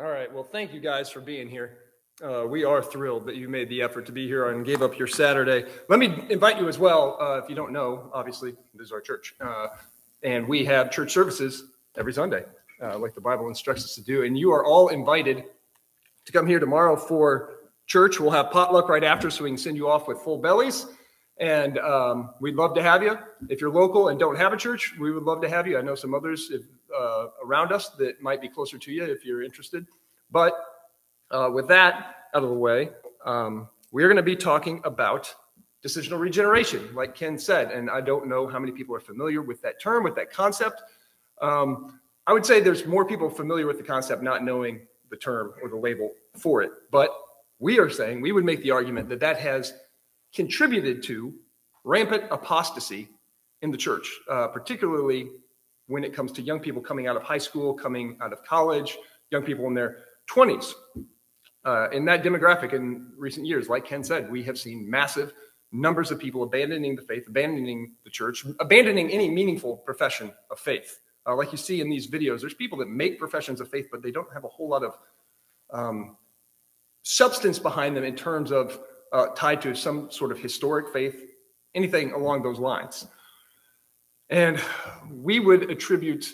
All right. Well, thank you guys for being here. We are thrilled that you made the effort to be here and gave up your Saturday. Let me invite you as well, if you don't know, obviously, this is our church. And we have church services every Sunday, like the Bible instructs us to do. And you are all invited to come here tomorrow for church. We'll have potluck right after, so we can send you off with full bellies. And we'd love to have you. If you're local and don't have a church, we would love to have you. I know some others around us that might be closer to you if you're interested. But with that out of the way, we're going to be talking about decisional regeneration, like Ken said. And I don't know how many people are familiar with that term, with that concept. I would say there's more people familiar with the concept not knowing the term or the label for it. But we are saying, we would make the argument that that has contributed to rampant apostasy in the church, particularly when it comes to young people coming out of high school, coming out of college, young people in their 20s. In that demographic in recent years, like Ken said, we have seen massive numbers of people abandoning the faith, abandoning the church, abandoning any meaningful profession of faith. Like you see in these videos, there's people that make professions of faith, but they don't have a whole lot of substance behind them in terms of tied to some sort of historic faith, anything along those lines. And we would attribute,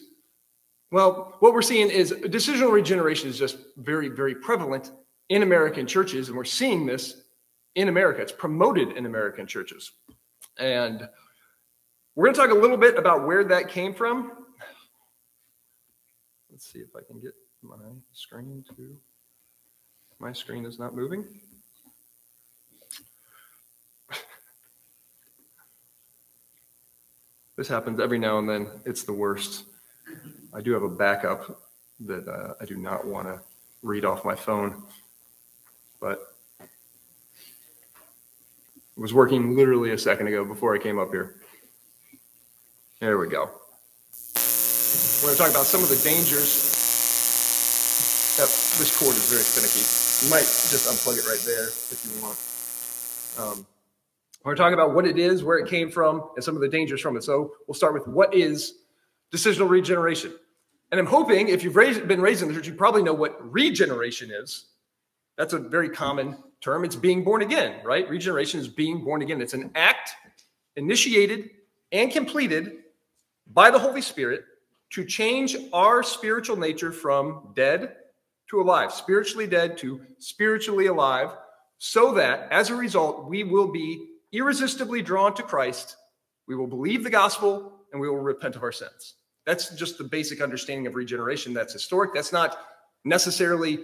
well, what we're seeing is decisional regeneration is just very, very prevalent in American churches, and we're seeing this in America. It's promoted in American churches. And we're going to talk a little bit about where that came from. Let's see if I can get my screen to... My screen is not moving. This happens every now and then. It's the worst. I do have a backup that I do not want to read off my phone, but it was working literally a second ago before I came up here. There we go. We're going to talk about some of the dangers. This cord is very finicky. You might just unplug it right there if you want. We're talking about what it is, where it came from, and some of the dangers from it. So we'll start with what is decisional regeneration. And I'm hoping if you've been raised in the church, you probably know what regeneration is. That's a very common term. It's being born again, right? Regeneration is being born again. It's an act initiated and completed by the Holy Spirit to change our spiritual nature from dead to alive, spiritually dead to spiritually alive, so that as a result, we will be irresistibly drawn to Christ, we will believe the gospel, and we will repent of our sins. That's just the basic understanding of regeneration. That's historic. That's not necessarily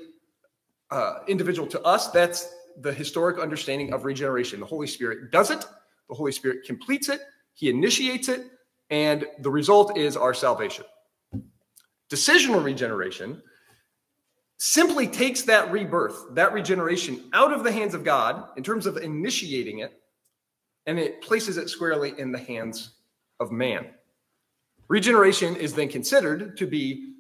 individual to us. That's the historic understanding of regeneration. The Holy Spirit does it. The Holy Spirit completes it. He initiates it. And the result is our salvation. Decisional regeneration simply takes that rebirth, that regeneration out of the hands of God in terms of initiating it, and it places it squarely in the hands of man. Regeneration is then considered to be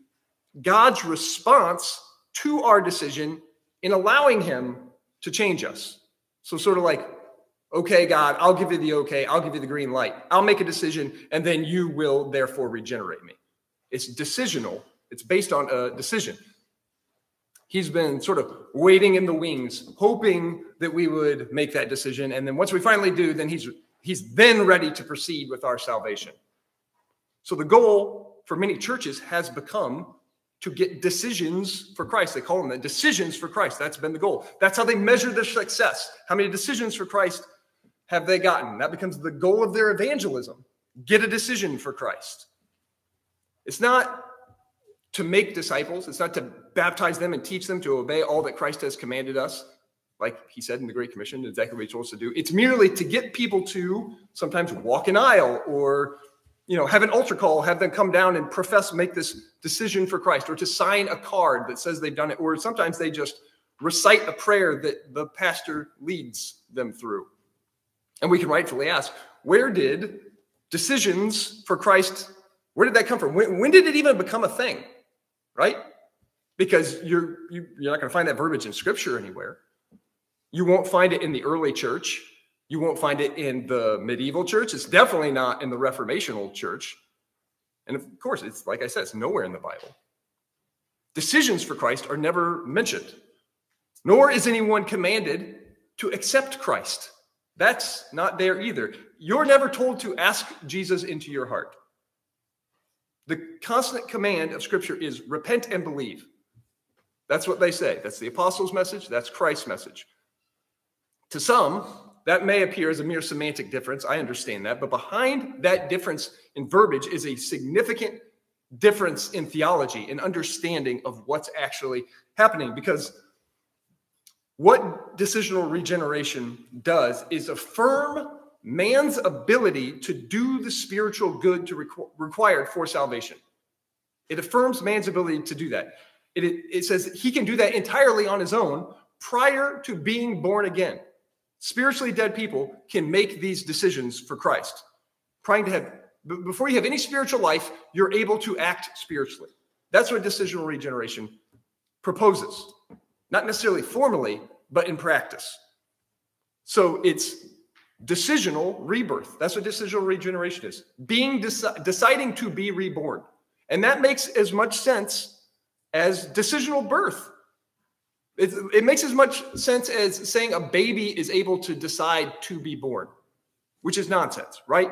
God's response to our decision in allowing him to change us. So sort of like, okay, God, I'll give you the okay. I'll give you the green light. I'll make a decision, and then you will therefore regenerate me. It's decisional. It's based on a decision. He's been sort of waiting in the wings, hoping that we would make that decision. And then once we finally do, then he's then ready to proceed with our salvation. So the goal for many churches has become to get decisions for Christ. They call them that, decisions for Christ. That's been the goal. That's how they measure their success. How many decisions for Christ have they gotten? That becomes the goal of their evangelism. Get a decision for Christ. It's not to make disciples. It's not to baptize them and teach them to obey all that Christ has commanded us, like he said in the Great Commission, exactly what he told us to do. It's merely to get people to sometimes walk an aisle or, you know, have an altar call, have them come down and profess, make this decision for Christ, or to sign a card that says they've done it, or sometimes they just recite a prayer that the pastor leads them through. And we can rightfully ask, where did decisions for Christ, where did that come from? When did it even become a thing, right? Because you're not going to find that verbiage in Scripture anywhere. You won't find it in the early church. You won't find it in the medieval church. It's definitely not in the Reformational church. And of course, it's like I said, it's nowhere in the Bible. Decisions for Christ are never mentioned, nor is anyone commanded to accept Christ. That's not there either. You're never told to ask Jesus into your heart. The constant command of Scripture is repent and believe. That's what they say. That's the apostles' message. That's Christ's message. To some, that may appear as a mere semantic difference. I understand that. But behind that difference in verbiage is a significant difference in theology and understanding of what's actually happening. Because what decisional regeneration does is affirm man's ability to do the spiritual good required for salvation. It affirms man's ability to do that. It says he can do that entirely on his own prior to being born again. Spiritually dead people can make these decisions for Christ. Before you have any spiritual life, you're able to act spiritually. That's what decisional regeneration proposes. Not necessarily formally, but in practice. So it's decisional rebirth. That's what decisional regeneration is. Deciding to be reborn. And that makes as much sense as decisional birth. It makes as much sense as saying a baby is able to decide to be born, which is nonsense, right?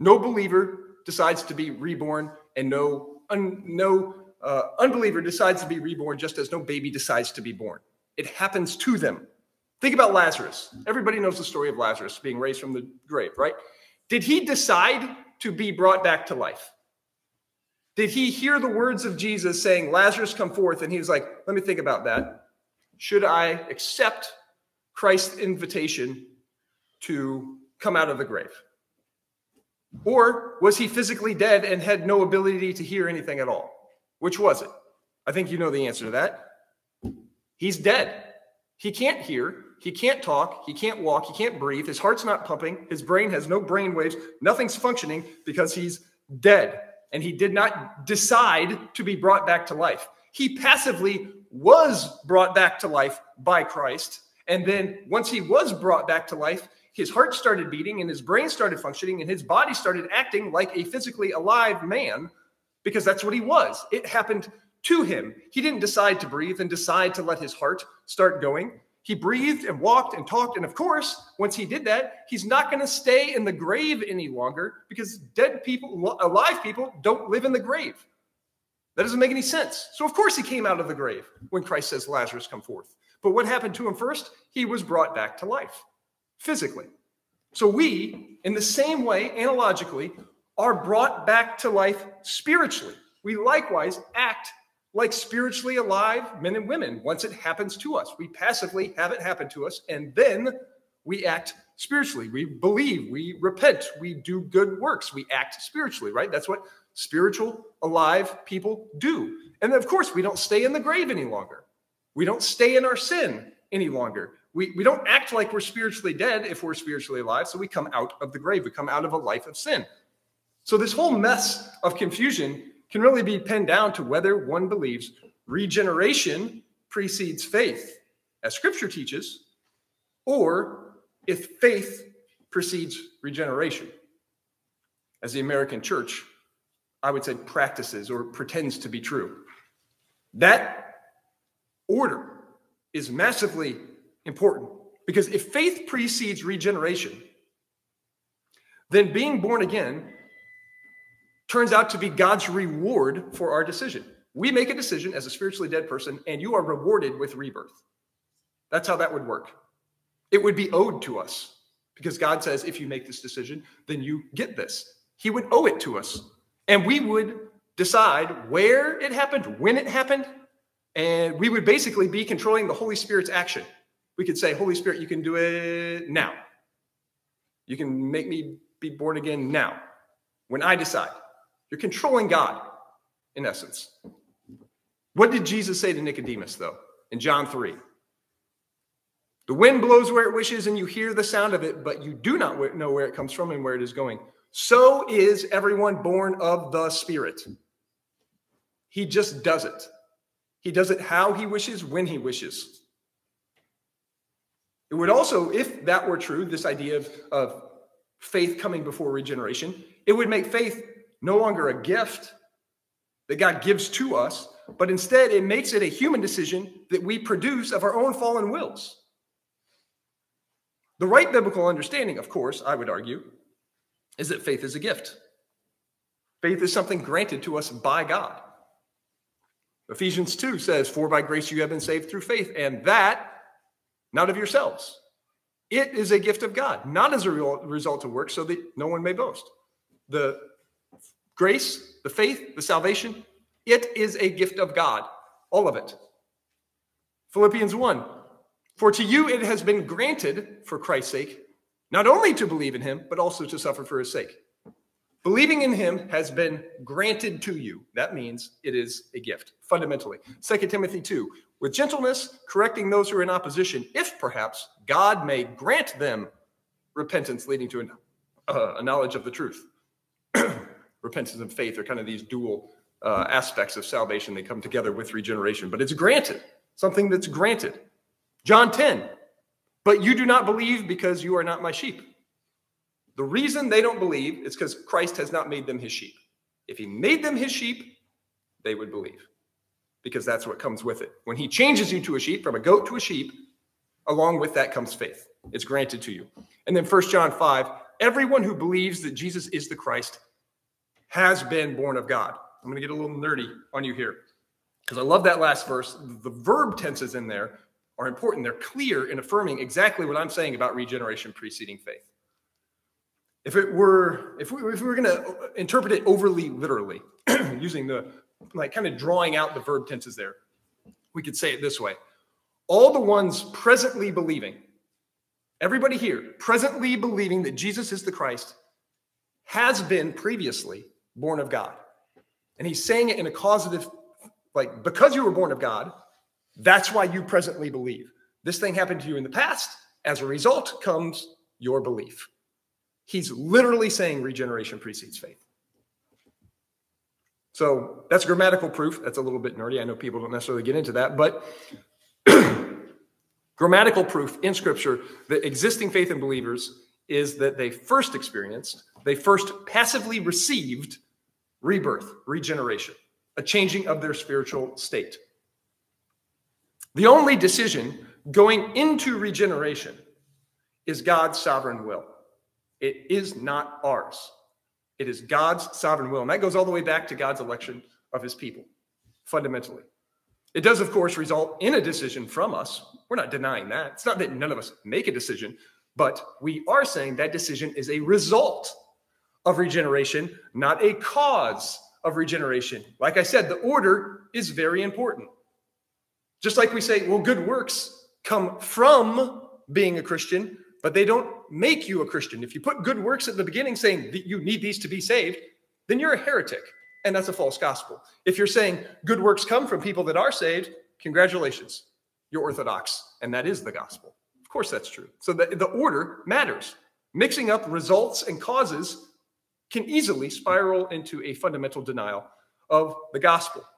No believer decides to be reborn, and no unbeliever decides to be reborn, just as no baby decides to be born. It happens to them. Think about Lazarus. Everybody knows the story of Lazarus being raised from the grave, right? Did he decide to be brought back to life? Did he hear the words of Jesus saying, Lazarus, come forth? And he was like, let me think about that. Should I accept Christ's invitation to come out of the grave? Or was he physically dead and had no ability to hear anything at all? Which was it? I think you know the answer to that. He's dead. He can't hear. He can't talk. He can't walk. He can't breathe. His heart's not pumping. His brain has no brain waves. Nothing's functioning because he's dead. And he did not decide to be brought back to life. He passively was brought back to life by Christ. And then once he was brought back to life, his heart started beating and his brain started functioning and his body started acting like a physically alive man, because that's what he was. It happened to him. He didn't decide to breathe and decide to let his heart start going. He breathed and walked and talked. And of course, once he did that, he's not going to stay in the grave any longer, because dead people, alive people, don't live in the grave. That doesn't make any sense. So of course he came out of the grave when Christ says, Lazarus, come forth. But what happened to him first? He was brought back to life. Physically. So we, in the same way, analogically, are brought back to life spiritually. We likewise act like spiritually alive men and women once it happens to us. We passively have it happen to us, and then we act spiritually. We believe, we repent, we do good works, we act spiritually, right? That's what spiritual, alive people do. And of course, we don't stay in the grave any longer. We don't stay in our sin any longer. We don't act like we're spiritually dead if we're spiritually alive, so we come out of the grave. We come out of a life of sin. So this whole mess of confusion can really be pinned down to whether one believes regeneration precedes faith, as Scripture teaches, or if faith precedes regeneration, as the American church, I would say, practices or pretends to be true. That order is massively important, because if faith precedes regeneration, then being born again turns out to be God's reward for our decision. We make a decision as a spiritually dead person, and you are rewarded with rebirth. That's how that would work. It would be owed to us, because God says, if you make this decision, then you get this. He would owe it to us, and we would decide where it happened, when it happened, and we would basically be controlling the Holy Spirit's action. We could say, Holy Spirit, you can do it now. You can make me be born again now, when I decide. You're controlling God, in essence. What did Jesus say to Nicodemus, though, in John 3? The wind blows where it wishes, and you hear the sound of it, but you do not know where it comes from and where it is going. So is everyone born of the Spirit. He just does it. He does it how he wishes, when he wishes. It would also, if that were true, this idea of faith coming before regeneration, it would make faith no longer a gift that God gives to us, but instead it makes it a human decision that we produce of our own fallen wills. The right biblical understanding, of course, I would argue, is that faith is a gift. Faith is something granted to us by God. Ephesians 2 says, "For by grace you have been saved through faith, and that not of yourselves. It is a gift of God, not as a result of works, so that no one may boast." The grace, the faith, the salvation, it is a gift of God, all of it. Philippians 1, "For to you it has been granted, for Christ's sake, not only to believe in him, but also to suffer for his sake." Believing in him has been granted to you. That means it is a gift, fundamentally. 2 Timothy 2, "With gentleness, correcting those who are in opposition, if perhaps God may grant them repentance leading to a knowledge of the truth." Repentance and faith are kind of these dual aspects of salvation. They come together with regeneration, but it's granted, something that's granted. John 10, "But you do not believe because you are not my sheep." The reason they don't believe is because Christ has not made them his sheep. If he made them his sheep, they would believe, because that's what comes with it. When he changes you to a sheep, from a goat to a sheep, along with that comes faith. It's granted to you. And then 1 John 5, "Everyone who believes that Jesus is the Christ has been born of God." I'm going to get a little nerdy on you here, because I love that last verse. The verb tenses in there are important. They're clear in affirming exactly what I'm saying about regeneration preceding faith. If we were going to interpret it overly literally, using the, like, kind of drawing out the verb tenses there, we could say it this way: all the ones presently believing, everybody here, presently believing that Jesus is the Christ, has been previously born of God. And he's saying it in a causative, like, because you were born of God, that's why you presently believe. This thing happened to you in the past. As a result comes your belief. He's literally saying regeneration precedes faith. So that's grammatical proof. That's a little bit nerdy. I know people don't necessarily get into that, but grammatical proof in Scripture that existing faith in believers is that they first experienced, they first passively received rebirth, regeneration, a changing of their spiritual state. The only decision going into regeneration is God's sovereign will. It is not ours. It is God's sovereign will. And that goes all the way back to God's election of his people, fundamentally. It does, of course, result in a decision from us. We're not denying that. It's not that none of us make a decision, but we are saying that decision is a result of regeneration, not a cause of regeneration. Like I said, the order is very important. Just like we say, well, good works come from being a Christian, but they don't make you a Christian. If you put good works at the beginning saying that you need these to be saved, then you're a heretic, and that's a false gospel. If you're saying good works come from people that are saved, congratulations, you're Orthodox, and that is the gospel. Of course that's true. So the order matters. Mixing up results and causes can easily spiral into a fundamental denial of the gospel.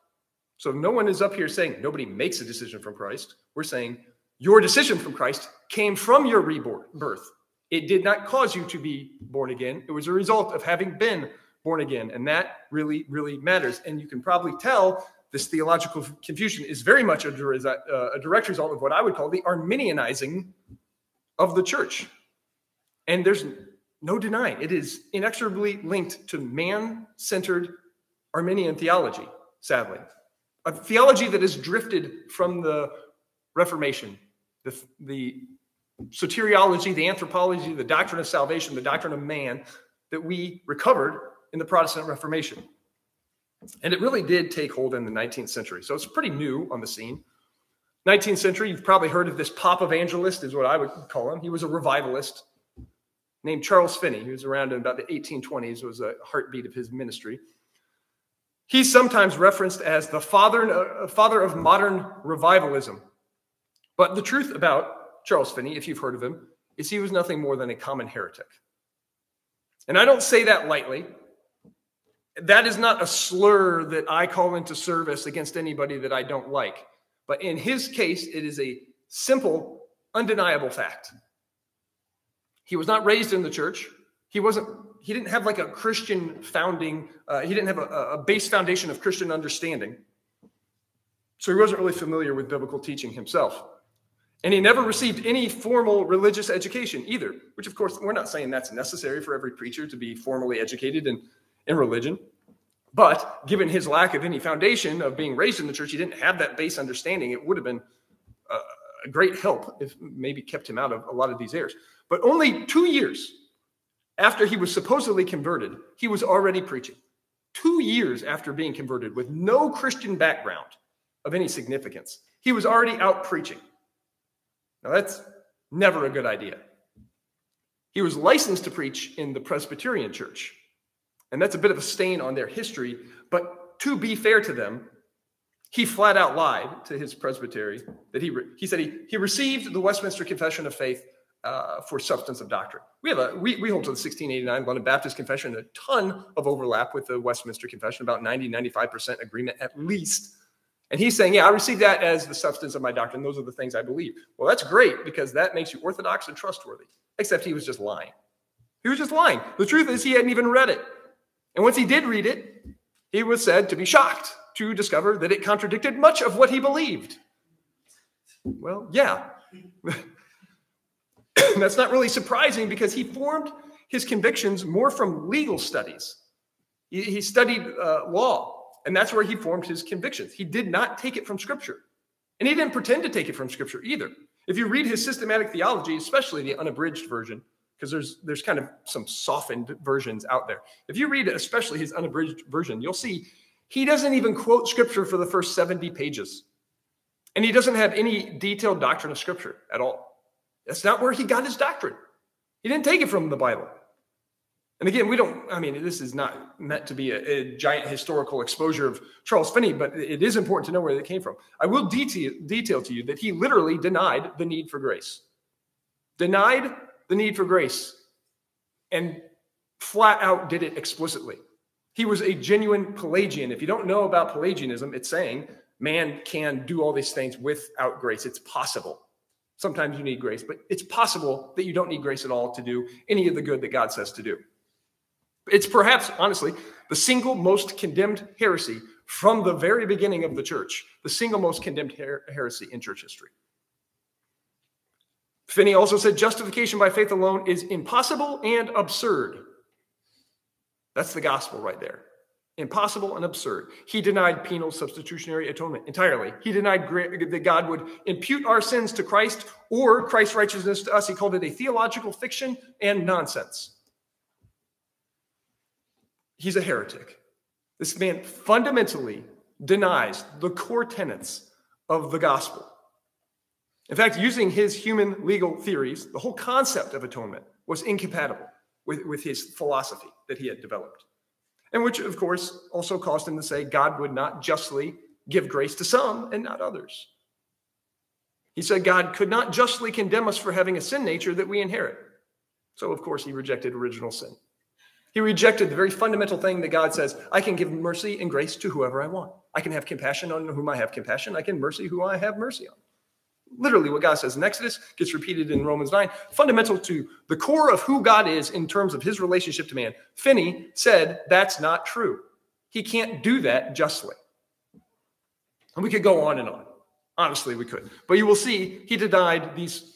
So no one is up here saying nobody makes a decision from Christ. We're saying your decision from Christ came from your rebirth. It did not cause you to be born again. It was a result of having been born again. And that really, really matters. And you can probably tell this theological confusion is very much a direct result of what I would call the Arminianizing of the church. And there's no denying it is inexorably linked to man-centered Arminian theology, sadly. A theology that has drifted from the Reformation, the soteriology, the anthropology, the doctrine of salvation, the doctrine of man that we recovered in the Protestant Reformation. And it really did take hold in the 19th century. So it's pretty new on the scene. 19th century, you've probably heard of this pop evangelist is what I would call him. He was a revivalist named Charles Finney. He was around in about the 1820s. It was a heartbeat of his ministry. He's sometimes referenced as the father of modern revivalism. But the truth about Charles Finney, if you've heard of him, is he was nothing more than a common heretic. And I don't say that lightly. That is not a slur that I call into service against anybody that I don't like. But in his case, it is a simple, undeniable fact. He was not raised in the church. He didn't have like a Christian founding. He didn't have a base foundation of Christian understanding. So he wasn't really familiar with biblical teaching himself. And he never received any formal religious education either, which, of course, we're not saying that's necessary for every preacher to be formally educated in religion. But given his lack of any foundation of being raised in the church, he didn't have that base understanding. It would have been a great help if maybe kept him out of a lot of these errors. But only 2 years after he was supposedly converted, he was already preaching. 2 years after being converted with no Christian background of any significance, he was already out preaching. Now, that's never a good idea. He was licensed to preach in the Presbyterian Church, and that's a bit of a stain on their history. But to be fair to them, he flat out lied to his presbytery that he said he received the Westminster Confession of Faith for substance of doctrine. We hold to the 1689 London Baptist Confession, a ton of overlap with the Westminster Confession, about 90-95% agreement at least. And he's saying, yeah, I received that as the substance of my doctrine. Those are the things I believe. Well, that's great because that makes you orthodox and trustworthy, except he was just lying. He was just lying. The truth is he hadn't even read it. And once he did read it, he was said to be shocked to discover that it contradicted much of what he believed. Well, yeah. That's not really surprising because he formed his convictions more from legal studies. He studied law. And that's where he formed his convictions. He did not take it from Scripture. And he didn't pretend to take it from Scripture either. If you read his systematic theology, especially the unabridged version, because there's kind of some softened versions out there. If you read especially his unabridged version, you'll see he doesn't even quote Scripture for the first 70 pages. And he doesn't have any detailed doctrine of Scripture at all. That's not where he got his doctrine. He didn't take it from the Bible. And again, this is not meant to be a giant historical exposure of Charles Finney, but it is important to know where that came from. I will detail to you that he literally denied the need for grace. Denied the need for grace and flat out did it explicitly. He was a genuine Pelagian. If you don't know about Pelagianism, it's saying man can do all these things without grace. It's possible. Sometimes you need grace, but it's possible that you don't need grace at all to do any of the good that God says to do. It's perhaps, honestly, the single most condemned heresy from the very beginning of the church, the single most condemned heresy in church history. Finney also said justification by faith alone is impossible and absurd. That's the gospel right there. Impossible and absurd. He denied penal substitutionary atonement entirely. He denied that God would impute our sins to Christ or Christ's righteousness to us. He called it a theological fiction and nonsense. He's a heretic. This man fundamentally denies the core tenets of the gospel. In fact, using his human legal theories, the whole concept of atonement was incompatible with his philosophy that he had developed. And which, of course, also caused him to say God would not justly give grace to some and not others. He said God could not justly condemn us for having a sin nature that we inherit. So, of course, he rejected original sin. He rejected the very fundamental thing that God says, I can give mercy and grace to whoever I want. I can have compassion on whom I have compassion. I can mercy who I have mercy on. Literally what God says in Exodus gets repeated in Romans 9. Fundamental to the core of who God is in terms of his relationship to man. Finney said that's not true. He can't do that justly. And we could go on and on. Honestly, we could. But you will see he denied these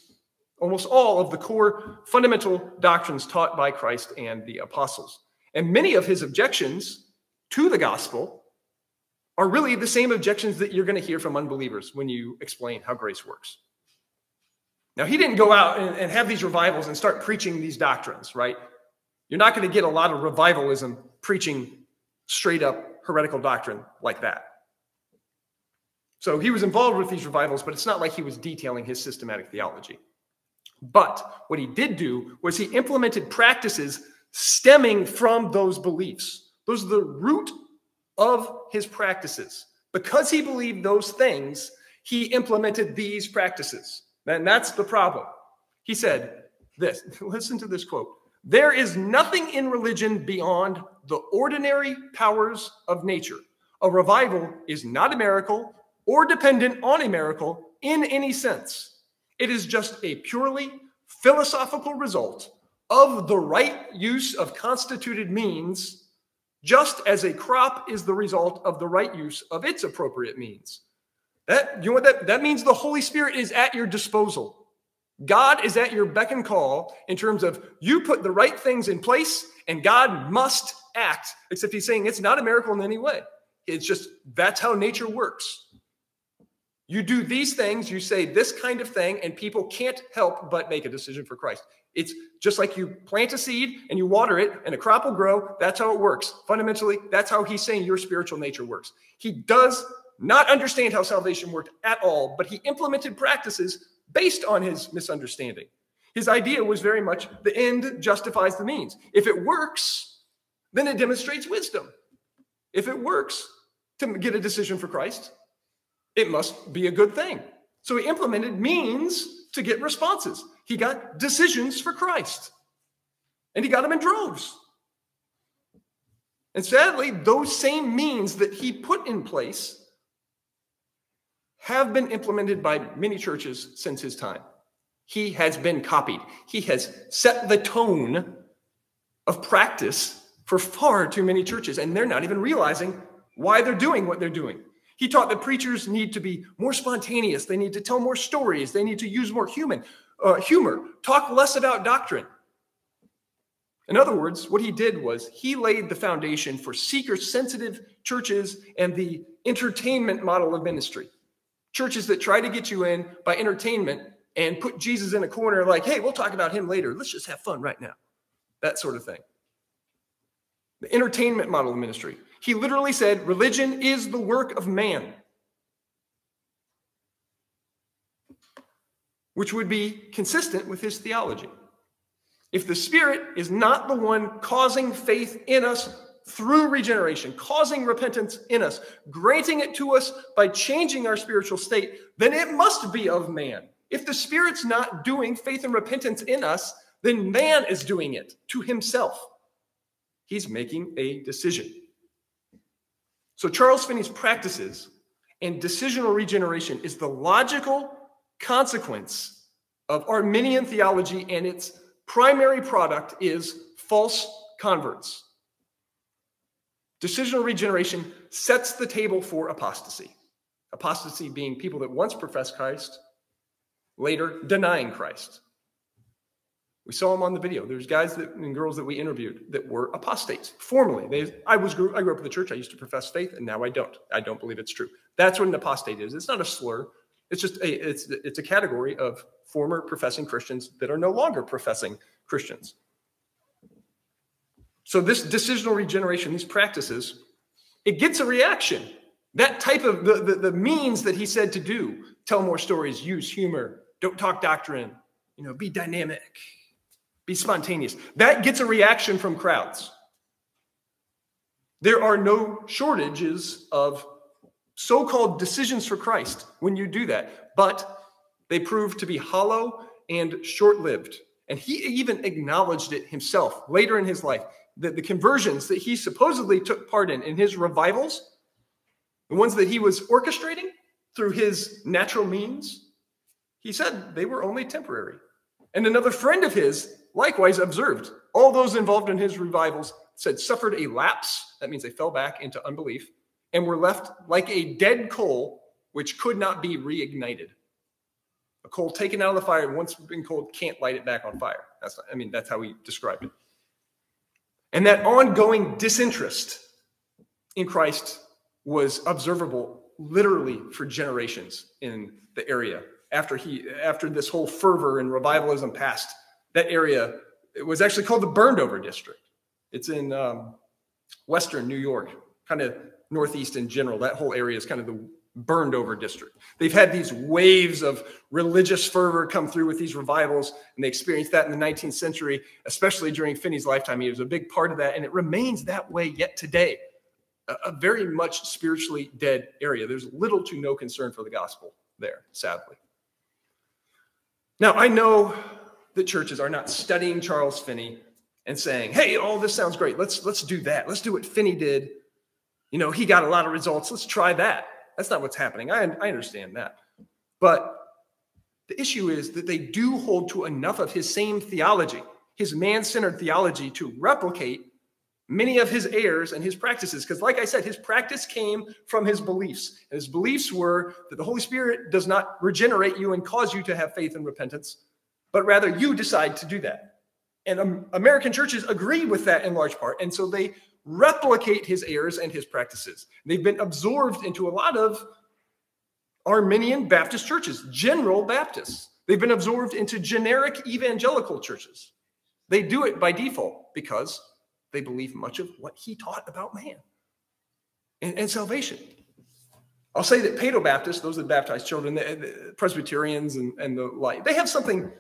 almost all of the core fundamental doctrines taught by Christ and the apostles. And many of his objections to the gospel are really the same objections that you're going to hear from unbelievers when you explain how grace works. Now, he didn't go out and have these revivals and start preaching these doctrines, right? You're not going to get a lot of revivalism preaching straight up heretical doctrine like that. So he was involved with these revivals, but it's not like he was detailing his systematic theology. But what he did do was he implemented practices stemming from those beliefs. Those are the root of his practices. Because he believed those things, he implemented these practices. And that's the problem. He said this. Listen to this quote. There is nothing in religion beyond the ordinary powers of nature. A revival is not a miracle or dependent on a miracle in any sense. It is just a purely philosophical result of the right use of constituted means, just as a crop is the result of the right use of its appropriate means. That, you know what that means? The Holy Spirit is at your disposal. God is at your beck and call in terms of you put the right things in place and God must act, except he's saying it's not a miracle in any way. It's just that's how nature works. You do these things, you say this kind of thing, and people can't help but make a decision for Christ. It's just like you plant a seed and you water it and a crop will grow. That's how it works. Fundamentally, that's how he's saying your spiritual nature works. He does not understand how salvation worked at all, but he implemented practices based on his misunderstanding. His idea was very much the end justifies the means. If it works, then it demonstrates wisdom. If it works to get a decision for Christ, it must be a good thing. So he implemented means to get responses. He got decisions for Christ, and he got them in droves. And sadly, those same means that he put in place have been implemented by many churches since his time. He has been copied. He has set the tone of practice for far too many churches, and they're not even realizing why they're doing what they're doing. He taught that preachers need to be more spontaneous. They need to tell more stories. They need to use more humor, talk less about doctrine. In other words, what he did was he laid the foundation for seeker-sensitive churches and the entertainment model of ministry. Churches that try to get you in by entertainment and put Jesus in a corner like, hey, we'll talk about him later. Let's just have fun right now. That sort of thing. The entertainment model of ministry. He literally said, religion is the work of man, which would be consistent with his theology. If the Spirit is not the one causing faith in us through regeneration, causing repentance in us, granting it to us by changing our spiritual state, then it must be of man. If the Spirit's not doing faith and repentance in us, then man is doing it to himself. He's making a decision. So Charles Finney's practices and decisional regeneration is the logical consequence of Arminian theology, and its primary product is false converts. Decisional regeneration sets the table for apostasy. Apostasy being people that once professed Christ, later denying Christ. We saw them on the video. There's guys and girls that we interviewed that were apostates. Formerly, I grew up in the church. I used to profess faith, and now I don't. I don't believe it's true. That's what an apostate is. It's not a slur. It's just a category of former professing Christians that are no longer professing Christians. So this decisional regeneration, these practices, it gets a reaction. That type of the means that he said to do, tell more stories, use humor, don't talk doctrine, be dynamic, be spontaneous. That gets a reaction from crowds. There are no shortages of so-called decisions for Christ when you do that, but they prove to be hollow and short-lived. And he even acknowledged it himself later in his life. That the conversions that he supposedly took part in his revivals, the ones that he was orchestrating through his natural means, he said they were only temporary. And another friend of his likewise observed, all those involved in his revivals said suffered a lapse, that means they fell back into unbelief, and were left like a dead coal which could not be reignited. A coal taken out of the fire, once been cold, can't light it back on fire. That's how he described it. And that ongoing disinterest in Christ was observable literally for generations in the area. After this whole fervor and revivalism passed, that area, it was actually called the Burned Over District. It's in western New York, kind of northeast in general. That whole area is kind of the Burned Over District. They've had these waves of religious fervor come through with these revivals, and they experienced that in the 19th century, especially during Finney's lifetime. He was a big part of that, and it remains that way yet today. A very much spiritually dead area. There's little to no concern for the gospel there, sadly. Now, I know that churches are not studying Charles Finney and saying, hey, this sounds great. Let's do that. Let's do what Finney did. He got a lot of results. Let's try that. That's not what's happening. I understand that. But the issue is that they do hold to enough of his same theology, his man-centered theology, to replicate many of his errors and his practices. Because like I said, his practice came from his beliefs. And his beliefs were that the Holy Spirit does not regenerate you and cause you to have faith and repentance, but rather you decide to do that. And American churches agree with that in large part. And so they replicate his errors and his practices. They've been absorbed into a lot of Arminian Baptist churches, general Baptists. They've been absorbed into generic evangelical churches. They do it by default because they believe much of what he taught about man and salvation. I'll say that Paedobaptists, those that baptize children, the Presbyterians and the like, they have something,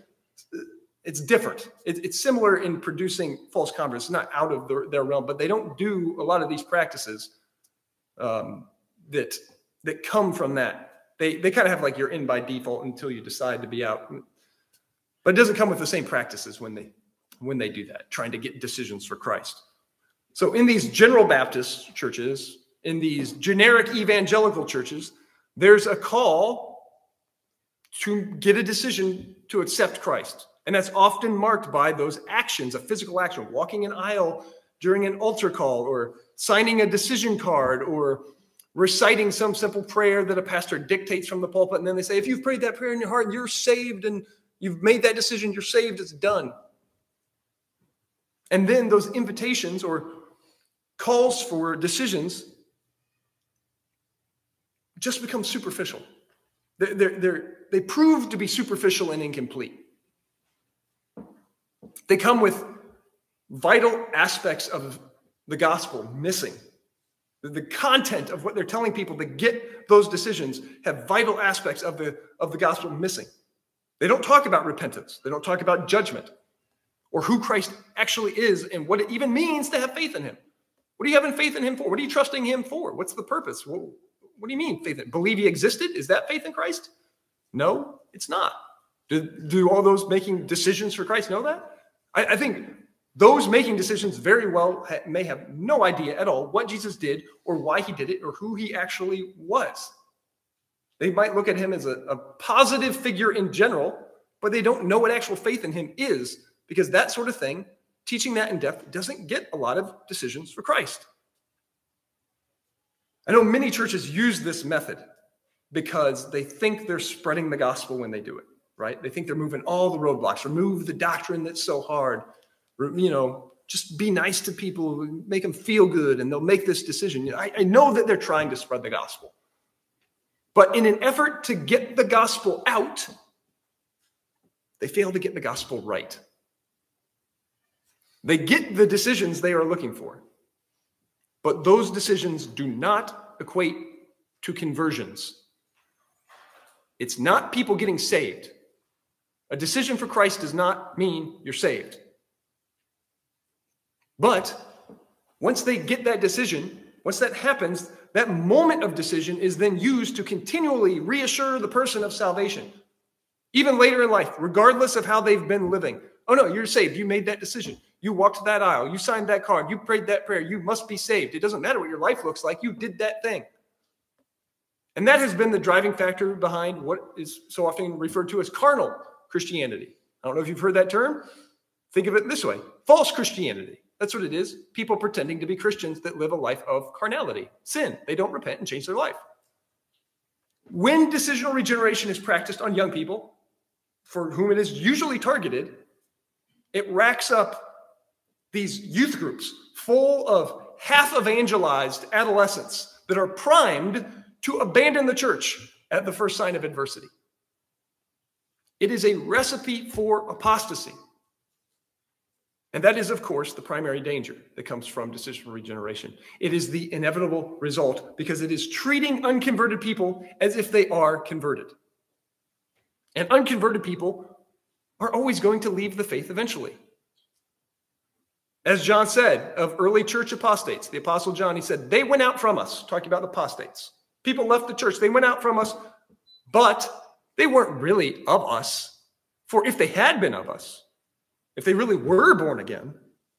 it's different. It's similar in producing false converts, not out of their realm, but they don't do a lot of these practices that come from that. They kind of have like you're in by default until you decide to be out. But it doesn't come with the same practices when they do that, trying to get decisions for Christ. So in these general Baptist churches, in these generic evangelical churches, there's a call to get a decision to accept Christ. And that's often marked by those actions, a physical action, walking an aisle during an altar call or signing a decision card or reciting some simple prayer that a pastor dictates from the pulpit. And then they say, if you've prayed that prayer in your heart, you're saved and you've made that decision, you're saved, it's done. And then those invitations or calls for decisions just become superficial. They prove to be superficial and incomplete. They come with vital aspects of the gospel missing. The content of what they're telling people to get those decisions have vital aspects of the gospel missing. They don't talk about repentance. They don't talk about judgment or who Christ actually is and what it even means to have faith in him. What are you having faith in him for? What are you trusting him for? What's the purpose? What do you mean faith in? Believe he existed? Is that faith in Christ? No, it's not. Do all those making decisions for Christ know that? I think those making decisions very well may have no idea at all what Jesus did or why he did it or who he actually was. They might look at him as a positive figure in general, but they don't know what actual faith in him is, because that sort of thing, teaching that in depth, doesn't get a lot of decisions for Christ. I know many churches use this method because they think they're spreading the gospel when they do it, right? They think they're moving all the roadblocks, remove the doctrine that's so hard, you know, just be nice to people, make them feel good, and they'll make this decision. You know, I know that they're trying to spread the gospel. But in an effort to get the gospel out, they fail to get the gospel right. They get the decisions they are looking for, but those decisions do not equate to conversions. It's not people getting saved. A decision for Christ does not mean you're saved. But once they get that decision, once that happens, that moment of decision is then used to continually reassure the person of salvation, even later in life, regardless of how they've been living. Oh, no, you're saved. You made that decision. You walked that aisle. You signed that card. You prayed that prayer. You must be saved. It doesn't matter what your life looks like. You did that thing. And that has been the driving factor behind what is so often referred to as carnal Christianity. I don't know if you've heard that term. Think of it this way. False Christianity. That's what it is. People pretending to be Christians that live a life of carnality, sin. They don't repent and change their life. When decisional regeneration is practiced on young people, for whom it is usually targeted, it racks up these youth groups full of half-evangelized adolescents that are primed to abandon the church at the first sign of adversity. It is a recipe for apostasy. And that is, of course, the primary danger that comes from decisional regeneration. It is the inevitable result because it is treating unconverted people as if they are converted. And unconverted people are always going to leave the faith eventually. As John said of early church apostates, the Apostle John, he said, they went out from us, talking about apostates. People left the church, they went out from us, but they weren't really of us. For if they had been of us, if they really were born again,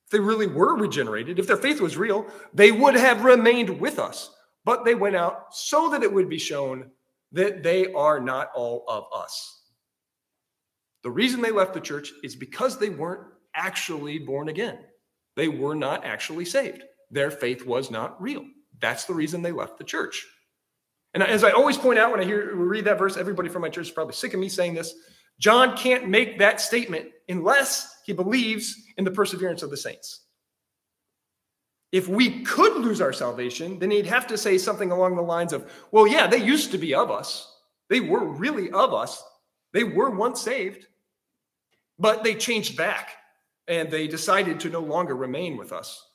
if they really were regenerated, if their faith was real, they would have remained with us. But they went out so that it would be shown that they are not all of us. The reason they left the church is because they weren't actually born again. They were not actually saved. Their faith was not real. That's the reason they left the church. And as I always point out when I read that verse, everybody from my church is probably sick of me saying this, John can't make that statement unless he believes in the perseverance of the saints. If we could lose our salvation, then he'd have to say something along the lines of, well, yeah, they used to be of us. They were really of us. They were once saved, but they changed back and they decided to no longer remain with us,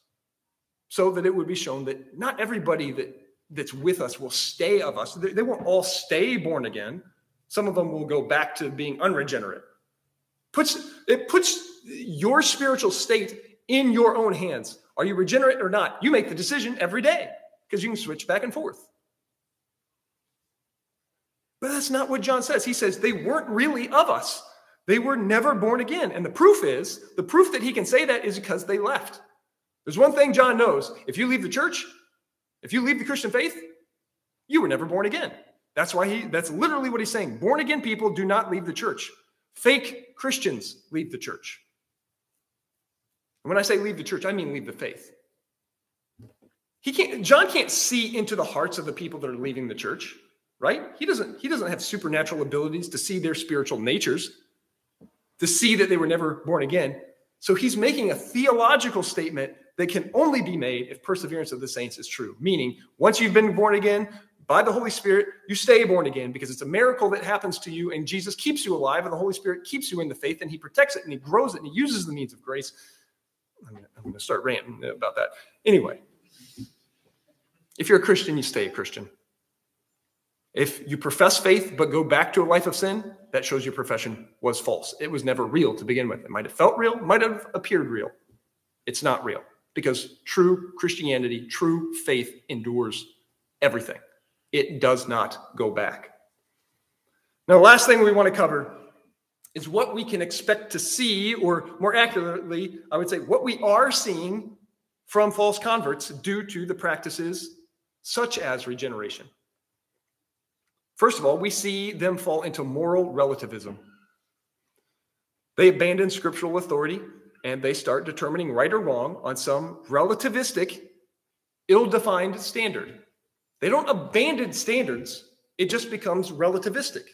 so that it would be shown that not everybody that's with us will stay of us. They won't all stay born again. Some of them will go back to being unregenerate. It puts your spiritual state in your own hands. Are you regenerate or not? You make the decision every day because you can switch back and forth. But that's not what John says. He says they weren't really of us. They were never born again. And the proof that he can say that is because they left. There's one thing John knows. If you leave the church, if you leave the Christian faith, you were never born again. That's why that's literally what he's saying. Born again people do not leave the church. Fake Christians leave the church. And when I say leave the church, I mean leave the faith. John can't see into the hearts of the people that are leaving the church, right? He doesn't have supernatural abilities to see their spiritual natures, to see that they were never born again. So he's making a theological statement that can only be made if perseverance of the saints is true. Meaning, once you've been born again by the Holy Spirit, you stay born again because it's a miracle that happens to you and Jesus keeps you alive and the Holy Spirit keeps you in the faith and he protects it and he grows it and he uses the means of grace. I'm going to start ranting about that. Anyway, if you're a Christian, you stay a Christian. If you profess faith but go back to a life of sin, that shows your profession was false. It was never real to begin with. It might have felt real, might have appeared real. It's not real because true Christianity, true faith endures everything. It does not go back. Now, the last thing we want to cover is what we can expect to see, or more accurately, I would say what we are seeing from false converts due to the practices such as regeneration. First of all, we see them fall into moral relativism. They abandon scriptural authority and they start determining right or wrong on some relativistic, ill-defined standard. They don't abandon standards. It just becomes relativistic.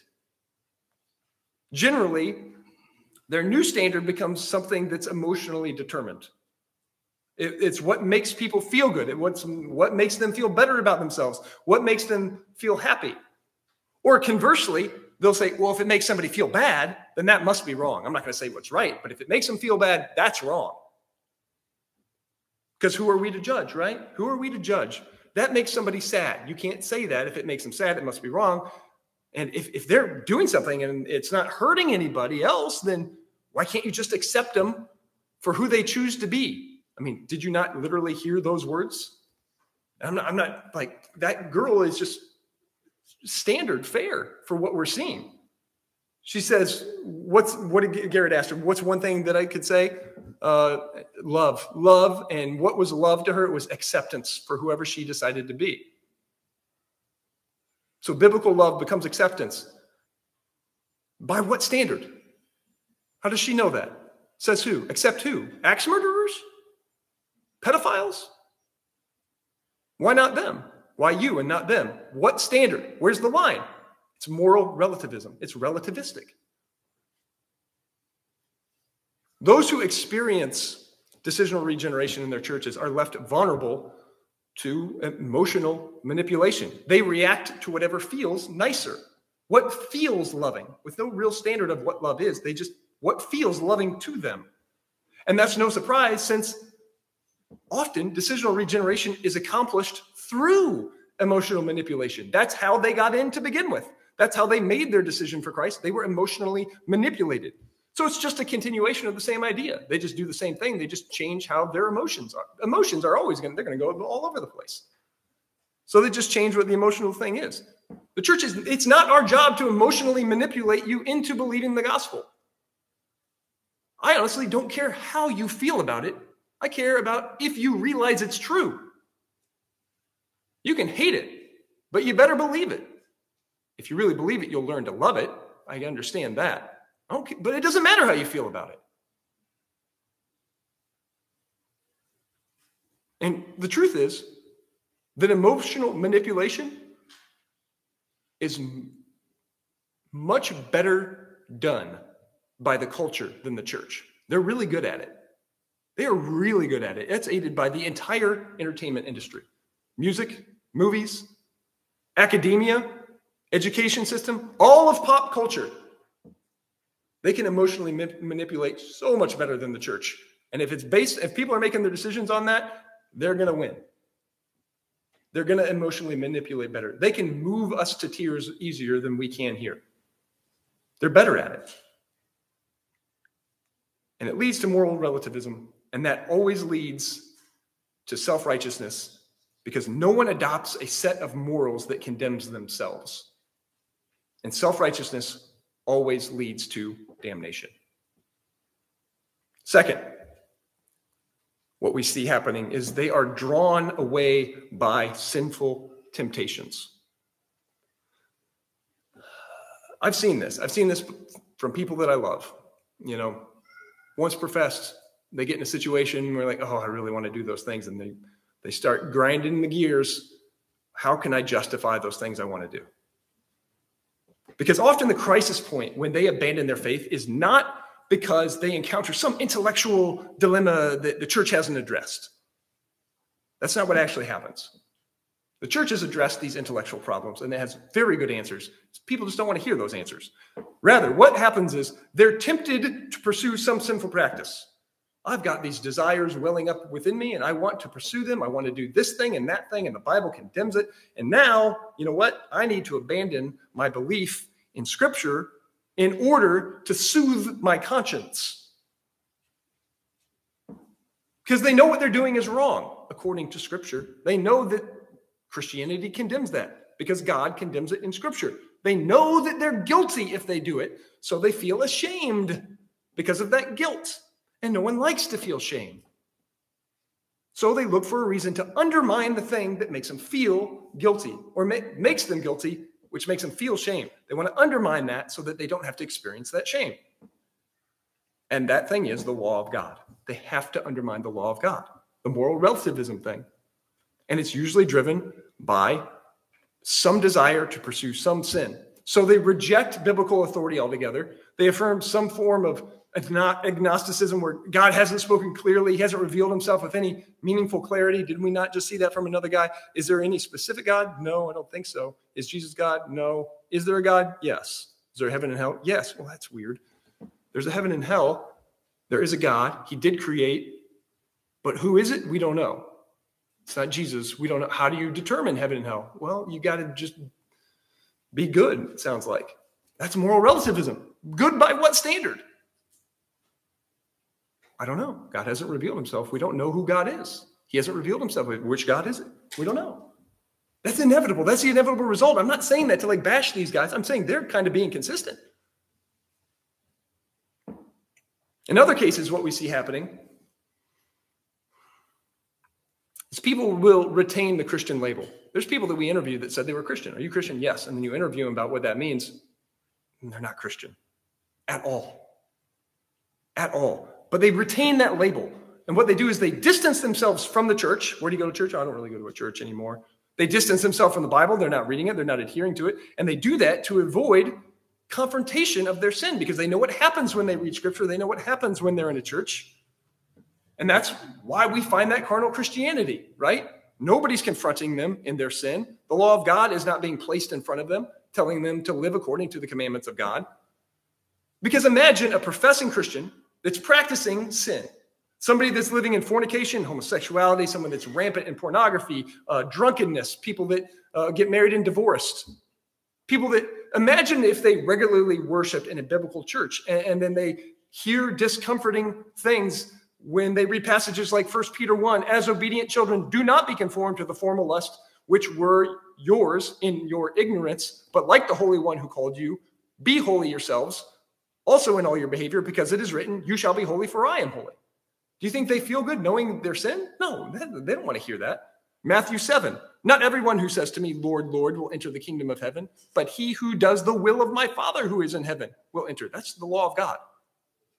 Generally, their new standard becomes something that's emotionally determined. It's what makes people feel good. What makes them feel better about themselves. What makes them feel happy. Or conversely, they'll say, well, if it makes somebody feel bad, then that must be wrong. I'm not going to say what's right, but if it makes them feel bad, that's wrong. Because who are we to judge, right? Who are we to judge? That makes somebody sad. You can't say that. If it makes them sad, it must be wrong. And if they're doing something and it's not hurting anybody else, then why can't you just accept them for who they choose to be? I mean, did you not literally hear those words? I'm not like, that girl is just standard fare for what we're seeing. She says, what did Garrett asked her? What's one thing that I could say? Love. And what was love to her? It was acceptance for whoever she decided to be. So biblical love becomes acceptance. By what standard? How does she know that? Says who? Accept who? Axe murderers? Pedophiles? Why not them? Why you and not them? What standard? Where's the line? It's moral relativism. It's relativistic. Those who experience decisional regeneration in their churches are left vulnerable to emotional manipulation. They react to whatever feels nicer. What feels loving? With no real standard of what love is, what feels loving to them. And that's no surprise, since often decisional regeneration is accomplished through emotional manipulation. That's how they got in to begin with. That's how they made their decision for Christ. They were emotionally manipulated. So it's just a continuation of the same idea. They just do the same thing. They just change how their emotions are. Emotions are always they're going to go all over the place. So they just change what the emotional thing is. The church it's not our job to emotionally manipulate you into believing the gospel. I honestly don't care how you feel about it. I care about if you realize it's true. You can hate it, but you better believe it. If you really believe it, you'll learn to love it. I understand that. Okay, but it doesn't matter how you feel about it. And the truth is that emotional manipulation is much better done by the culture than the church. They're really good at it. They are really good at it. It's aided by the entire entertainment industry. Music, movies, academia, education system, all of pop culture. They can emotionally manipulate so much better than the church. And if people are making their decisions on that, they're going to win. They're going to emotionally manipulate better. They can move us to tears easier than we can here. They're better at it. And it leads to moral relativism. And that always leads to self-righteousness, because no one adopts a set of morals that condemns themselves. And self-righteousness always leads to damnation. Second, what we see happening is they are drawn away by sinful temptations. I've seen this. I've seen this from people that I love. You know, once professed, they get in a situation where, like, oh, I really want to do those things. And they start grinding the gears. How can I justify those things I want to do? Because often the crisis point when they abandon their faith is not because they encounter some intellectual dilemma that the church hasn't addressed. That's not what actually happens. The church has addressed these intellectual problems, and it has very good answers. People just don't want to hear those answers. Rather, what happens is they're tempted to pursue some sinful practice. I've got these desires welling up within me, and I want to pursue them. I want to do this thing and that thing, and the Bible condemns it. And now, you know what? I need to abandon my belief in Scripture in order to soothe my conscience. Because they know what they're doing is wrong, according to Scripture. They know that Christianity condemns that, because God condemns it in Scripture. They know that they're guilty if they do it, so they feel ashamed because of that guilt. And no one likes to feel shame. So they look for a reason to undermine the thing that makes them feel guilty, or makes them guilty, which makes them feel shame. They want to undermine that so that they don't have to experience that shame. And that thing is the law of God. They have to undermine the law of God, the moral relativism thing. And it's usually driven by some desire to pursue some sin. So they reject biblical authority altogether. They affirm some form of agnosticism where God hasn't spoken clearly. He hasn't revealed himself with any meaningful clarity. Did we not just see that from another guy? Is there any specific God? No, I don't think so. Is Jesus God? No. Is there a God? Yes. Is there heaven and hell? Yes. Well, that's weird. There's a heaven and hell. There is a God. He did create. But who is it? We don't know. It's not Jesus. We don't know. How do you determine heaven and hell? Well, you got to just be good, it sounds like. That's moral relativism. Good by what standard? I don't know. God hasn't revealed himself. We don't know who God is. He hasn't revealed himself. Which God is it? We don't know. That's inevitable. That's the inevitable result. I'm not saying that to like bash these guys. I'm saying they're kind of being consistent. In other cases, what we see happening is people will retain the Christian label. There's people that we interview that said they were Christian. Are you Christian? Yes. And then you interview them about what that means. And they're not Christian at all. At all. But they retain that label. And what they do is they distance themselves from the church. Where do you go to church? Oh, I don't really go to a church anymore. They distance themselves from the Bible. They're not reading it. They're not adhering to it. And they do that to avoid confrontation of their sin, because they know what happens when they read Scripture. They know what happens when they're in a church. And that's why we find that carnal Christianity, right? Nobody's confronting them in their sin. The law of God is not being placed in front of them, telling them to live according to the commandments of God. Because imagine a professing Christian that's practicing sin. Somebody that's living in fornication, homosexuality, someone that's rampant in pornography, drunkenness, people that get married and divorced. People that, imagine if they regularly worshiped in a biblical church and then they hear discomforting things when they read passages like 1 Peter 1, as obedient children, do not be conformed to the formal lust which were yours in your ignorance, but like the Holy One who called you, be holy yourselves, also in all your behavior, because it is written, you shall be holy for I am holy. Do you think they feel good knowing their sin? No, they don't want to hear that. Matthew 7, not everyone who says to me, Lord, Lord, will enter the kingdom of heaven, but he who does the will of my Father who is in heaven will enter. That's the law of God.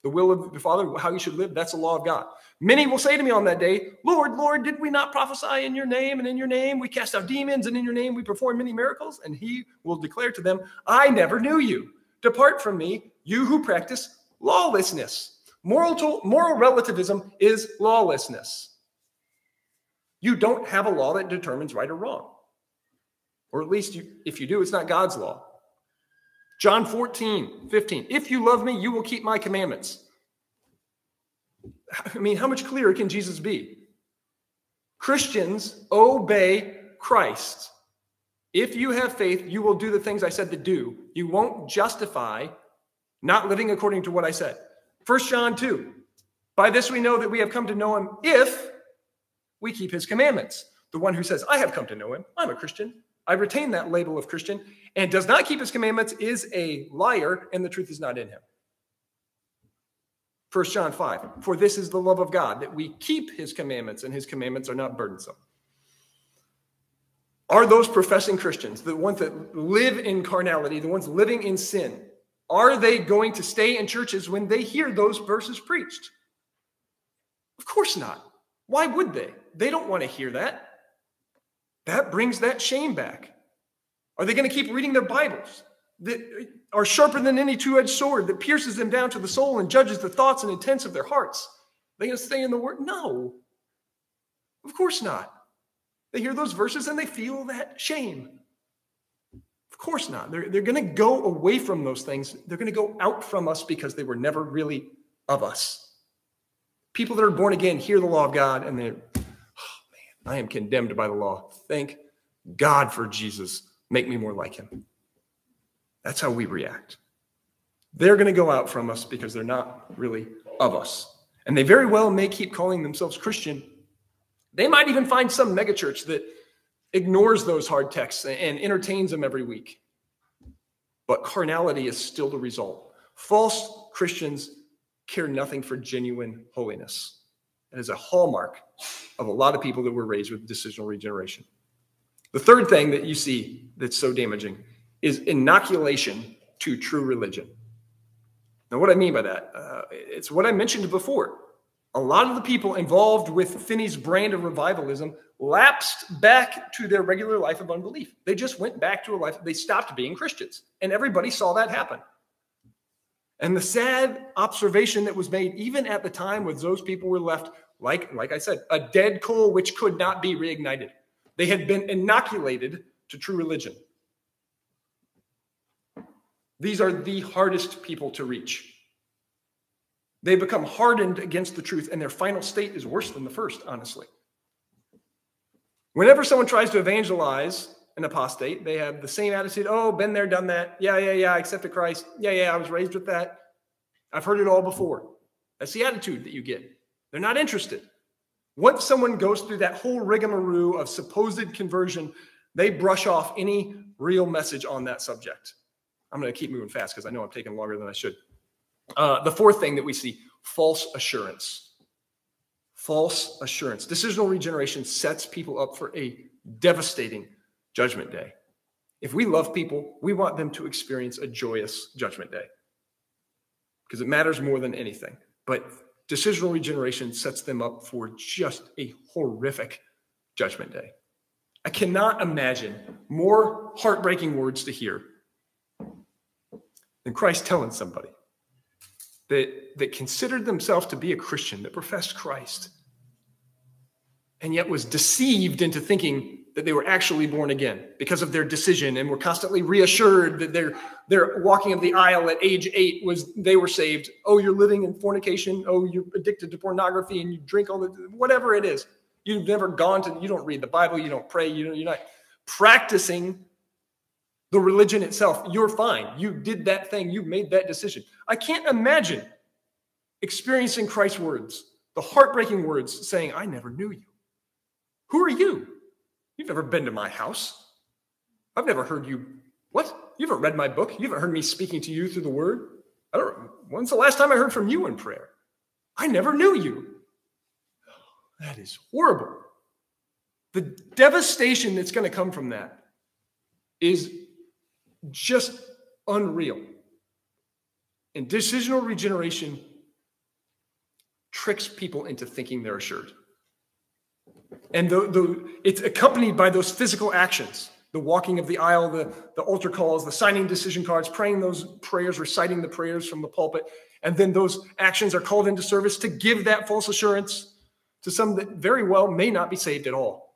The will of the Father, how you should live, that's the law of God. Many will say to me on that day, Lord, Lord, did we not prophesy in your name, and in your name we cast out demons, and in your name we perform many miracles? And he will declare to them, I never knew you. Depart from me, you who practice lawlessness. Moral relativism is lawlessness. You don't have a law that determines right or wrong. Or at least if you do, it's not God's law. John 14:15. If you love me, you will keep my commandments. I mean, how much clearer can Jesus be? Christians obey Christ. If you have faith, you will do the things I said to do. You won't justify not living according to what I said. 1 John 2. By this we know that we have come to know him if we keep his commandments. The one who says, I have come to know him, I'm a Christian, I retain that label of Christian, and does not keep his commandments is a liar, and the truth is not in him. 1 John 5, for this is the love of God, that we keep his commandments, and his commandments are not burdensome. Are those professing Christians, the ones that live in carnality, the ones living in sin, are they going to stay in churches when they hear those verses preached? Of course not. Why would they? They don't want to hear that. That brings that shame back. Are they going to keep reading their Bibles that are sharper than any two-edged sword that pierces them down to the soul and judges the thoughts and intents of their hearts? Are they going to stay in the Word? No, of course not. They hear those verses and they feel that shame. Of course not. They're going to go away from those things. They're going to go out from us because they were never really of us. People that are born again hear the law of God and they're, I am condemned by the law. Thank God for Jesus. Make me more like him. That's how we react. They're going to go out from us because they're not really of us. And they very well may keep calling themselves Christian. They might even find some megachurch that ignores those hard texts and entertains them every week. But carnality is still the result. False Christians care nothing for genuine holiness. It is a hallmark of a lot of people that were raised with decisional regeneration. The third thing that you see that's so damaging is inoculation to true religion. Now, what I mean by that, it's what I mentioned before. A lot of the people involved with Finney's brand of revivalism lapsed back to their regular life of unbelief. They just went back to a life, they stopped being Christians, and everybody saw that happen. And the sad observation that was made, even at the time when those people were left, like I said, a dead coal which could not be reignited. They had been inoculated to true religion. These are the hardest people to reach. They become hardened against the truth, and their final state is worse than the first, honestly. Whenever someone tries to evangelize an apostate, they have the same attitude. Oh, been there, done that. Yeah, I accepted Christ. Yeah, I was raised with that. I've heard it all before. That's the attitude that you get. They're not interested. Once someone goes through that whole rigmarole of supposed conversion, they brush off any real message on that subject. I'm going to keep moving fast because I know I'm taking longer than I should. The fourth thing that we see, false assurance. False assurance. Decisional regeneration sets people up for a devastating judgment day. If we love people, we want them to experience a joyous judgment day because it matters more than anything. But decisional regeneration sets them up for just a horrific judgment day. I cannot imagine more heartbreaking words to hear than Christ telling somebody that considered themselves to be a Christian, that professed Christ, and yet was deceived into thinking that they were actually born again because of their decision and were constantly reassured that their walking of the aisle at age 8 was they were saved. Oh, you're living in fornication. Oh, you're addicted to pornography and you drink all the whatever it is. You've never gone to, you don't read the Bible, you don't pray, you're not practicing the religion itself. You're fine. You did that thing. You made that decision. I can't imagine experiencing Christ's words, the heartbreaking words saying, I never knew you. Who are you? You've never been to my house. I've never heard you. What? You haven't read my book. You haven't heard me speaking to you through the word. When's the last time I heard from you in prayer? I never knew you. Oh, that is horrible. The devastation that's going to come from that is just unreal. And decisional regeneration tricks people into thinking they're assured. And it's accompanied by those physical actions, the walking of the aisle, the altar calls, the signing decision cards, praying those prayers, reciting the prayers from the pulpit. And then those actions are called into service to give that false assurance to some that very well may not be saved at all.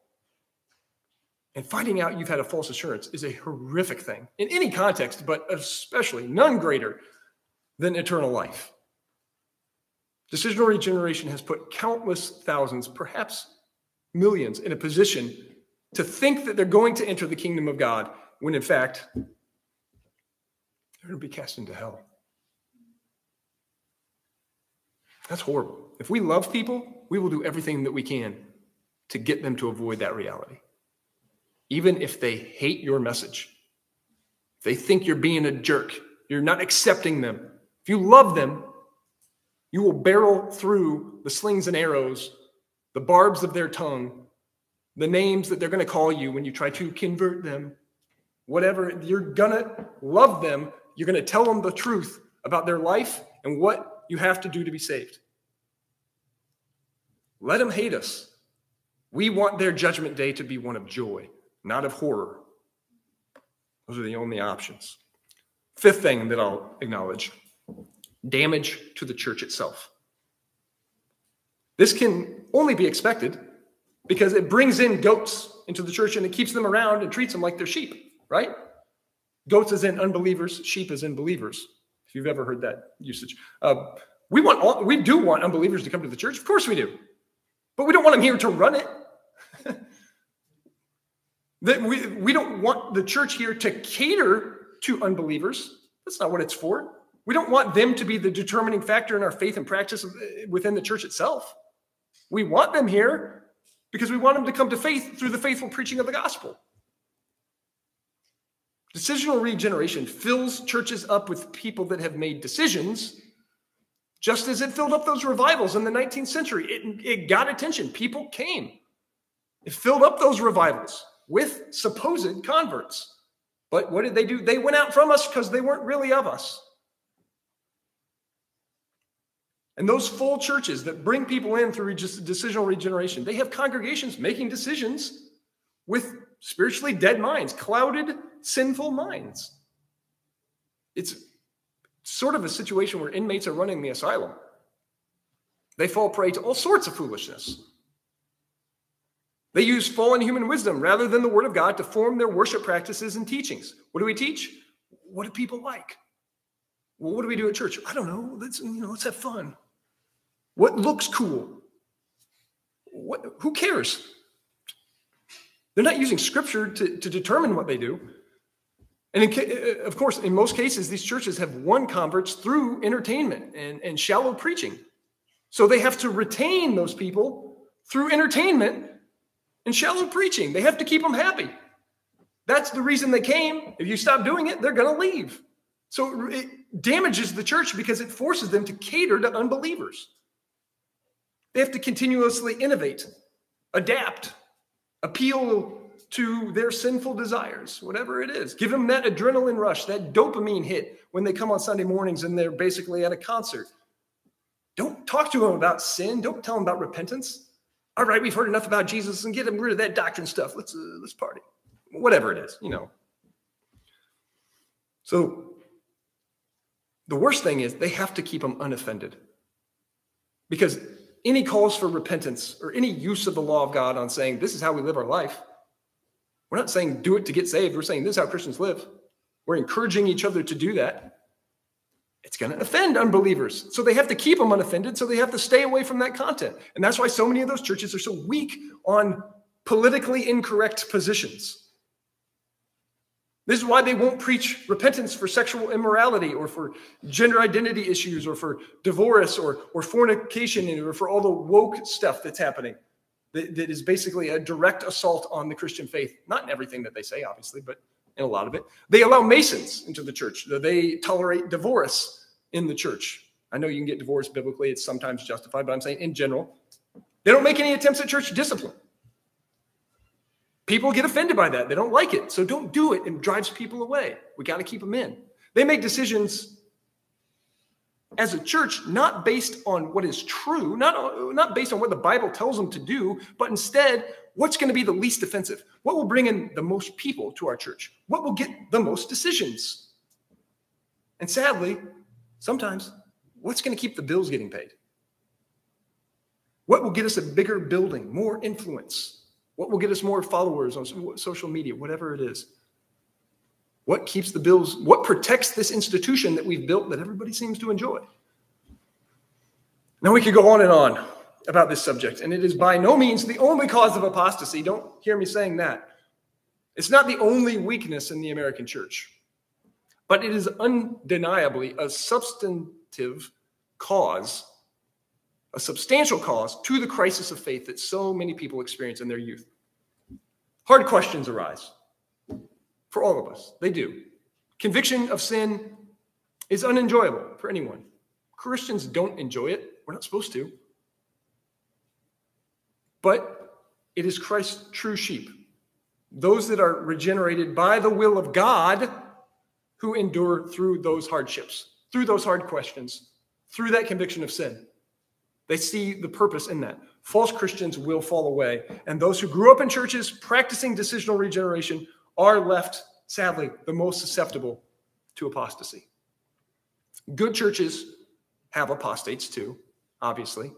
And finding out you've had a false assurance is a horrific thing in any context, but especially none greater than eternal life. Decisional regeneration has put countless thousands, perhaps millions, in a position to think that they're going to enter the kingdom of God when, in fact, they're going to be cast into hell. That's horrible. If we love people, we will do everything that we can to get them to avoid that reality. Even if they hate your message, if they think you're being a jerk, you're not accepting them. If you love them, you will barrel through the slings and arrows, the barbs of their tongue, the names that they're going to call you when you try to convert them, whatever. You're going to love them. You're going to tell them the truth about their life and what you have to do to be saved. Let them hate us. We want their judgment day to be one of joy, not of horror. Those are the only options. Fifth thing that I'll acknowledge: damage to the church itself. This can only be expected because it brings in goats into the church and it keeps them around and treats them like they're sheep, right? Goats as in unbelievers, sheep as in believers, if you've ever heard that usage. We do want unbelievers to come to the church. Of course we do. But we don't want them here to run it. We don't want the church here to cater to unbelievers. That's not what it's for. We don't want them to be the determining factor in our faith and practice within the church itself. We want them here because we want them to come to faith through the faithful preaching of the gospel. Decisional regeneration fills churches up with people that have made decisions, just as it filled up those revivals in the 19th century. It got attention. People came. It filled up those revivals with supposed converts. But what did they do? They went out from us because they weren't really of us. And those full churches that bring people in through decisional regeneration, they have congregations making decisions with spiritually dead minds, clouded, sinful minds. It's sort of a situation where inmates are running the asylum. They fall prey to all sorts of foolishness. They use fallen human wisdom rather than the word of God to form their worship practices and teachings. What do we teach? What do people like? Well, what do we do at church? I don't know. Let's have fun. What looks cool? Who cares? They're not using scripture to determine what they do. And of course, in most cases, these churches have won converts through entertainment and shallow preaching. So they have to retain those people through entertainment and shallow preaching. They have to keep them happy. That's the reason they came. If you stop doing it, they're going to leave. So it damages the church because it forces them to cater to unbelievers. They have to continuously innovate, adapt, appeal to their sinful desires, whatever it is. Give them that adrenaline rush, that dopamine hit when they come on Sunday mornings and they're basically at a concert. Don't talk to them about sin. Don't tell them about repentance. All right, we've heard enough about Jesus and get them rid of that doctrine stuff. Let's party, whatever it is, So the worst thing is they have to keep them unoffended, because any calls for repentance or any use of the law of God on saying this is how we live our life, we're not saying do it to get saved. We're saying this is how Christians live. We're encouraging each other to do that. It's going to offend unbelievers. So they have to keep them unoffended. So they have to stay away from that content. And that's why so many of those churches are so weak on politically incorrect positions. This is why they won't preach repentance for sexual immorality or for gender identity issues or for divorce or fornication or for all the woke stuff that's happening. That is basically a direct assault on the Christian faith. Not in everything that they say, obviously, but in a lot of it. They allow Masons into the church. They tolerate divorce in the church. I know you can get divorced biblically. It's sometimes justified, but I'm saying in general. They don't make any attempts at church discipline. People get offended by that. They don't like it. So don't do it. It drives people away. We got to keep them in. They make decisions as a church, not based on what is true, not based on what the Bible tells them to do, but instead, what's going to be the least offensive? What will bring in the most people to our church? What will get the most decisions? And sadly, sometimes, what's going to keep the bills getting paid? What will get us a bigger building, more influence? What will get us more followers on social media, whatever it is? What keeps the bills? What protects this institution that we've built that everybody seems to enjoy? Now, we could go on about this subject, and it is by no means the only cause of apostasy. Don't hear me saying that. It's not the only weakness in the American church, but it is undeniably a substantive cause, a substantial cause to the crisis of faith that so many people experience in their youth. Hard questions arise. For all of us, they do. Conviction of sin is unenjoyable for anyone. Christians don't enjoy it. We're not supposed to. But it is Christ's true sheep, those that are regenerated by the will of God, who endure through those hardships, through those hard questions, through that conviction of sin. They see the purpose in that. False Christians will fall away. And those who grew up in churches practicing decisional regeneration are left, sadly, the most susceptible to apostasy. Good churches have apostates too, obviously.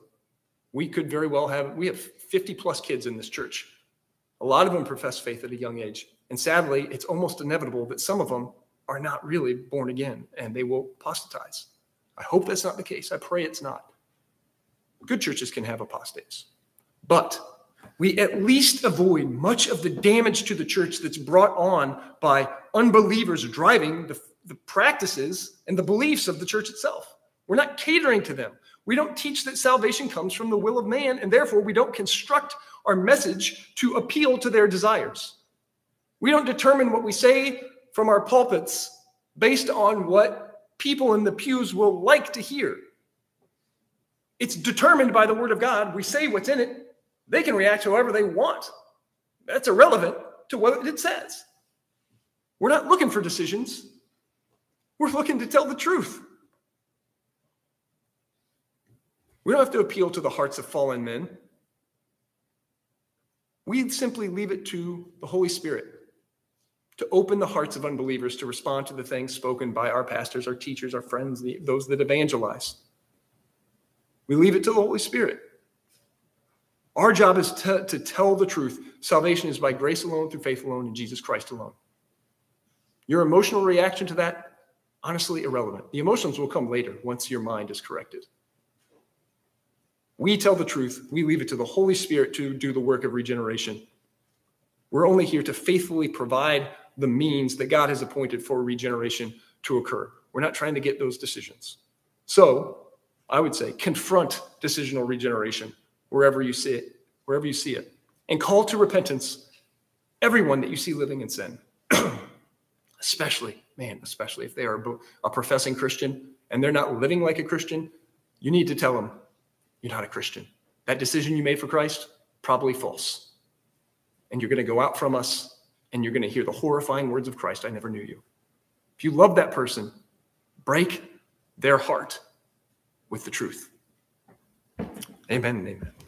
We have 50 plus kids in this church. A lot of them profess faith at a young age. And sadly, it's almost inevitable that some of them are not really born again and they will apostatize. I hope that's not the case. I pray it's not. Good churches can have apostates. But we at least avoid much of the damage to the church that's brought on by unbelievers driving the practices and the beliefs of the church itself. We're not catering to them. We don't teach that salvation comes from the will of man, and therefore we don't construct our message to appeal to their desires. We don't determine what we say from our pulpits based on what people in the pews will like to hear. It's determined by the Word of God. We say what's in it. They can react however they want. That's irrelevant to what it says. We're not looking for decisions. We're looking to tell the truth. We don't have to appeal to the hearts of fallen men. We simply leave it to the Holy Spirit to open the hearts of unbelievers to respond to the things spoken by our pastors, our teachers, our friends, those that evangelize. We leave it to the Holy Spirit. Our job is to tell the truth. Salvation is by grace alone, through faith alone, in Jesus Christ alone. Your emotional reaction to that, honestly irrelevant. The emotions will come later once your mind is corrected. We tell the truth. We leave it to the Holy Spirit to do the work of regeneration. We're only here to faithfully provide the means that God has appointed for regeneration to occur. We're not trying to get those decisions. So I would say confront decisional regeneration wherever you see it, and call to repentance everyone that you see living in sin, especially if they are a professing Christian and they're not living like a Christian. You need to tell them you're not a Christian. That decision you made for Christ, probably false. And you're going to go out from us and you're going to hear the horrifying words of Christ, I never knew you. If you love that person, break their heart with the truth. Amen and amen.